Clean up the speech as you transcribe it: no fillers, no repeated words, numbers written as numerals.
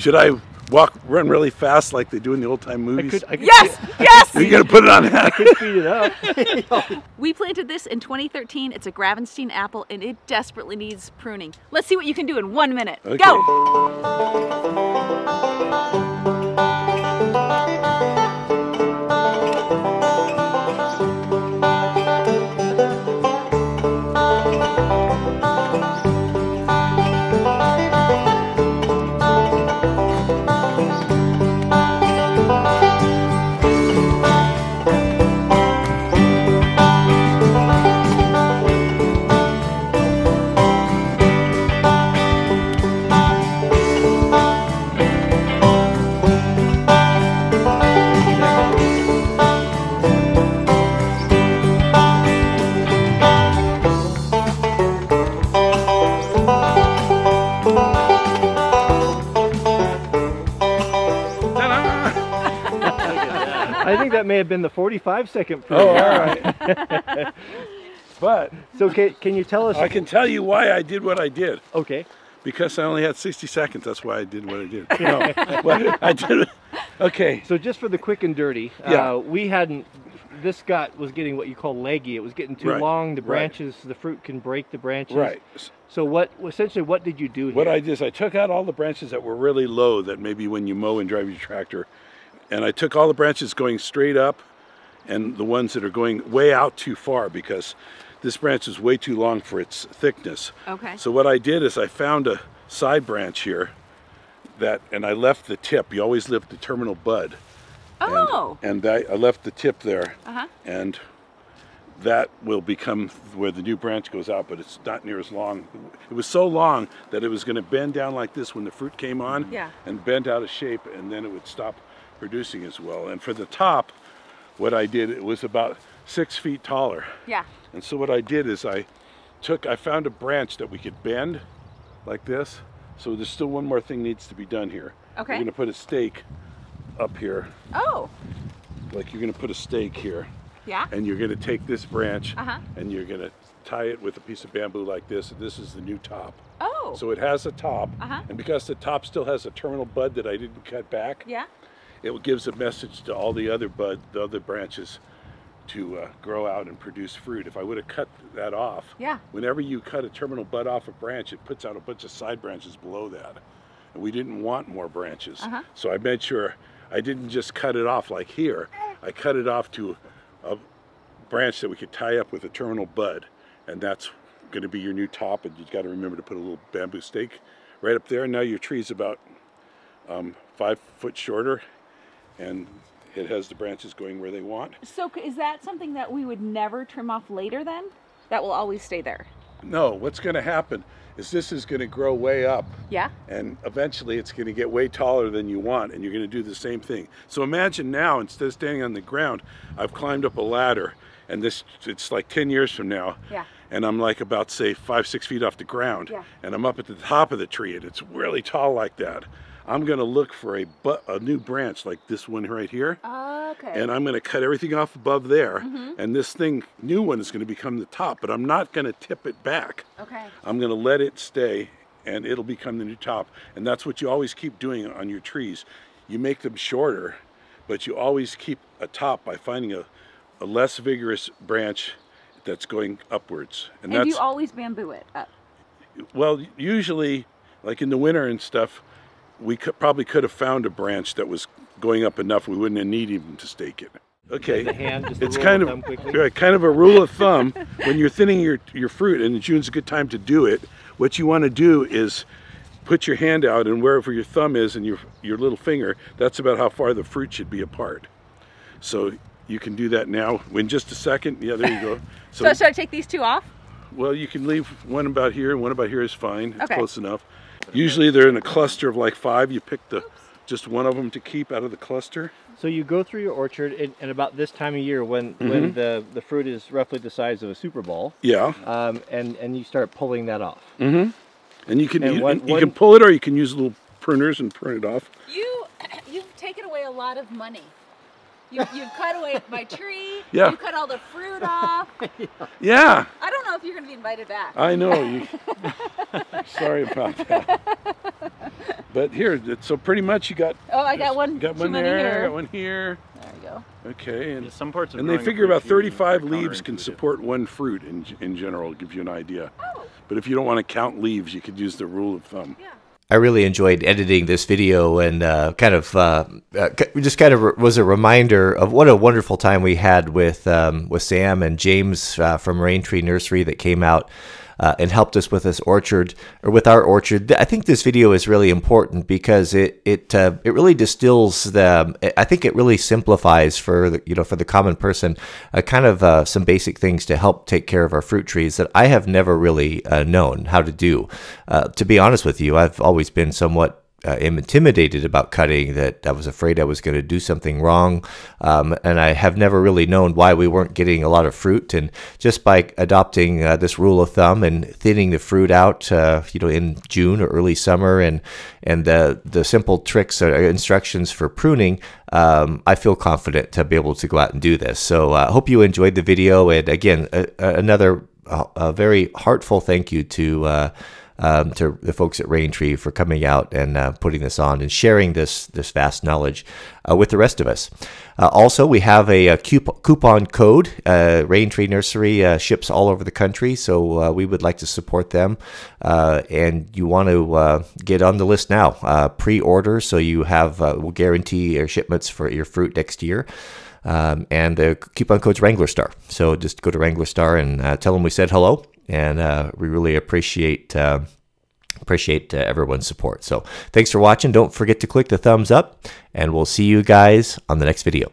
Should I run really fast like they do in the old-time movies? I could yes! Yes! You're going to put it on that? I could speed it up. We planted this in 2013. It's a Gravenstein apple, and it desperately needs pruning. Let's see what you can do in 1 minute. Okay. Go! I think that may have been the 45-second proof. Oh, all right. But so can you tell us? I can tell you why I did what I did. Okay. Because I only had 60 seconds. That's why I did what I did. No, well, I did. Okay. So just for the quick and dirty, yeah. This gut was getting what you call leggy. It was getting too long. The branches, the fruit can break the branches. Right. So essentially what did you do here? What I did is I took out all the branches that were really low, that maybe when you mow and drive your tractor. And I took all the branches going straight up and the ones that are going way out too far, because this branch is way too long for its thickness. Okay. So what I did is I found a side branch here and I left the tip. You always leave the terminal bud. Oh. And I left the tip there. Uh-huh. And that will become where the new branch goes out, but it's not near as long. It was so long that it was going to bend down like this when the fruit came on. Yeah. And bend out of shape, and then it would stop producing as well. And for the top, what I did, it was about 6 feet taller. Yeah. And so what I did is I found a branch that we could bend like this. So there's still one more thing needs to be done here. Okay. We're going to put a stake up here. Oh. Like you're going to put a stake here. Yeah. And you're going to take this branch and you're going to tie it with a piece of bamboo like this. And this is the new top. Oh. So it has a top. And because the top still has a terminal bud that I didn't cut back. Yeah. It gives a message to all the other branches to grow out and produce fruit. If I would have cut that off, yeah. Whenever you cut a terminal bud off a branch, it puts out a bunch of side branches below that. And we didn't want more branches. So I made sure I didn't just cut it off like here. I cut it off to a branch that we could tie up with a terminal bud. And that's going to be your new top. And you've got to remember to put a little bamboo stake right up there. And now your tree's about 5 foot shorter. And it has the branches going where they want. So is that something that we would never trim off later then? That will always stay there? No, what's going to happen is this is going to grow way up. Yeah. And eventually it's going to get way taller than you want, and you're going to do the same thing. So imagine now, instead of standing on the ground, I've climbed up a ladder, and it's like 10 years from now. Yeah. And I'm like about, say, 5 or 6 feet off the ground. Yeah. And I'm up at the top of the tree, and it's really tall like that. I'm going to look for a new branch like this one right here. Okay. And I'm going to cut everything off above there. And this new one is going to become the top, but I'm not going to tip it back. Okay. I'm going to let it stay, and it'll become the new top. And that's what you always keep doing on your trees. You make them shorter, but you always keep a top by finding a less vigorous branch that's going upwards. And do you always bamboo it up? Well, usually, like in the winter and stuff, we probably could have found a branch that was going up enough. We wouldn't have needed even to stake it. Okay, it's kind of a rule of thumb. When you're thinning your fruit, and June's a good time to do it, what you want to do is put your hand out, and wherever your thumb is and your little finger, that's about how far the fruit should be apart. So you can do that now in just a second. Yeah, there you go. So should I take these two off? Well, you can leave one about here, and one about here is fine. It's close enough. Usually they're in a cluster of like 5. You pick just one of them to keep out of the cluster. So you go through your orchard, and about this time of year when the fruit is roughly the size of a Super Bowl. Yeah. And you start pulling that off. And you can pull it, or you can use little pruners and prune it off. You've taken away a lot of money. You've cut away my tree. Yeah. You cut all the fruit off. Yeah. I don't know know if you're going to be invited back. I know. You, sorry about that. But here, so pretty much you got. Oh, I got one. Got one there. Here. Got one here. There we go. Okay, and yeah, some parts. Of and they figure about 35 leaves can support one fruit in general. Give you an idea. Oh. But if you don't want to count leaves, you could use the rule of thumb. Yeah. I really enjoyed editing this video, and just kind of was a reminder of what a wonderful time we had with Sam and James from Raintree Nursery that came out and helped us with this orchard, or with our orchard. I think this video is really important because it really distills the. I think it really simplifies for the, for the common person, kind of some basic things to help take care of our fruit trees that I have never really known how to do. To be honest with you, I've always been somewhat. I'm intimidated about cutting, that I was afraid I was going to do something wrong, and I have never really known why we weren't getting a lot of fruit. And just by adopting this rule of thumb and thinning the fruit out, in June or early summer, and the simple tricks or instructions for pruning, I feel confident to be able to go out and do this. So I hope you enjoyed the video, and again, another very heartfelt thank you to the folks at Raintree for coming out and putting this on and sharing this vast knowledge with the rest of us. Also, we have a coupon code. Raintree Nursery ships all over the country, so we would like to support them. And you want to get on the list now. Pre-order, so you have we'll guarantee your shipments for your fruit next year. And the coupon code's WranglerStar. So just go to WranglerStar and tell them we said hello. And we really appreciate everyone's support. So thanks for watching. Don't forget to click the thumbs up, and we'll see you guys on the next video.